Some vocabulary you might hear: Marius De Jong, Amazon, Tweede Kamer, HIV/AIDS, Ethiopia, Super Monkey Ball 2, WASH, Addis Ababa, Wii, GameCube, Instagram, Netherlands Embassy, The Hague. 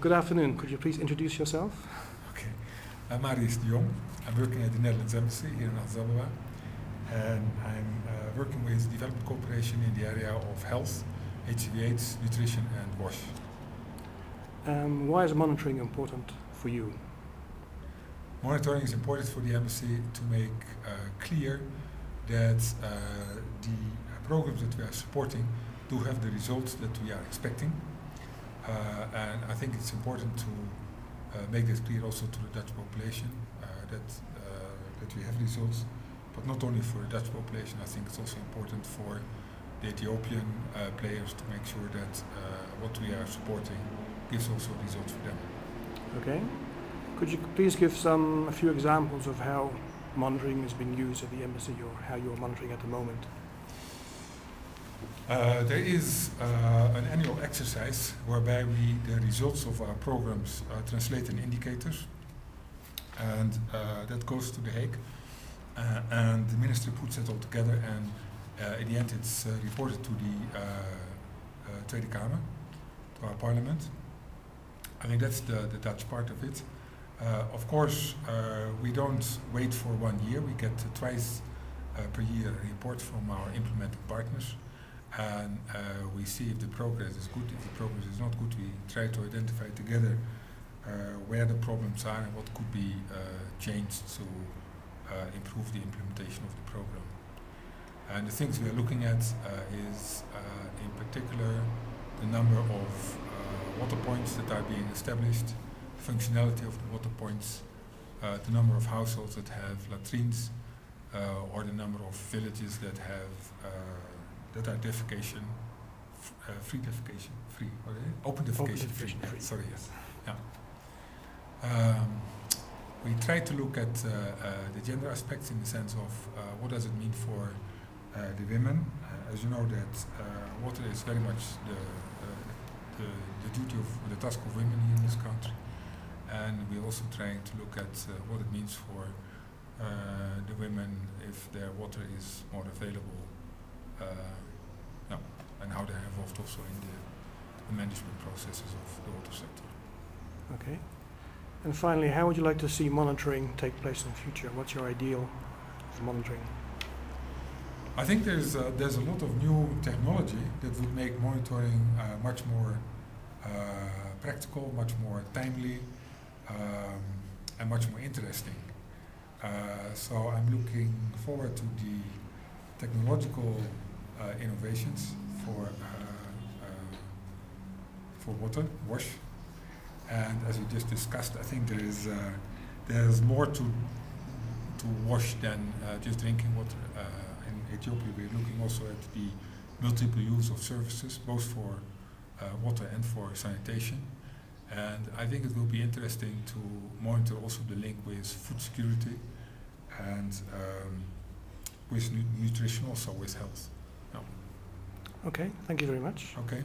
Good afternoon. Could you please introduce yourself? Okay. I'm Marius De Jong. I'm working at the Netherlands Embassy here in Addis Ababa, and I'm working with development cooperation in the area of health, HIV/AIDS, nutrition, and WASH. Why is monitoring important for you? Monitoring is important for the embassy to make clear that the programs that we are supporting do have the results that we are expecting. And I think it's important to make this clear also to the Dutch population that we have results, but not only for the Dutch population. I think it's also important for the Ethiopian players to make sure that what we are supporting gives also results for them. Okay. Could you please give a few examples of how monitoring is being used at the embassy, or how you're monitoring at the moment? There is an annual exercise whereby the results of our programs are translated in indicators, and that goes to The Hague, and the ministry puts it all together, and in the end it's reported to the Tweede Kamer, to our parliament. I think that's the Dutch part of it. Of course, we don't wait for 1 year. We get twice per year a report from our implementing partners, and we see if the progress is good. If the progress is not good, we try to identify together where the problems are and what could be changed to improve the implementation of the program. And the things we are looking at is, in particular, the number of water points that are being established, functionality of the water points, the number of households that have latrines, or the number of villages that have that are defecation, open defecation free. Sorry, yes, yeah. We try to look at the gender aspects in the sense of what does it mean for the women. As you know, that water is very much the duty of the task of women here in this country. And we're also trying to look at what it means for the women if their water is more available, and how they're involved also in the management processes of the water sector. Okay. And finally, how would you like to see monitoring take place in the future? What's your ideal of monitoring? I think there's a lot of new technology that would make monitoring much more practical, much more timely, and much more interesting. So I'm looking forward to the technological innovations for water, WASH. And as we just discussed, I think there's more to WASH than just drinking water. In Ethiopia, we're looking also at the multiple use of services, both for water and for sanitation. And I think it will be interesting to monitor also the link with food security and with nutrition, also with health. Yeah. Okay, thank you very much. Okay.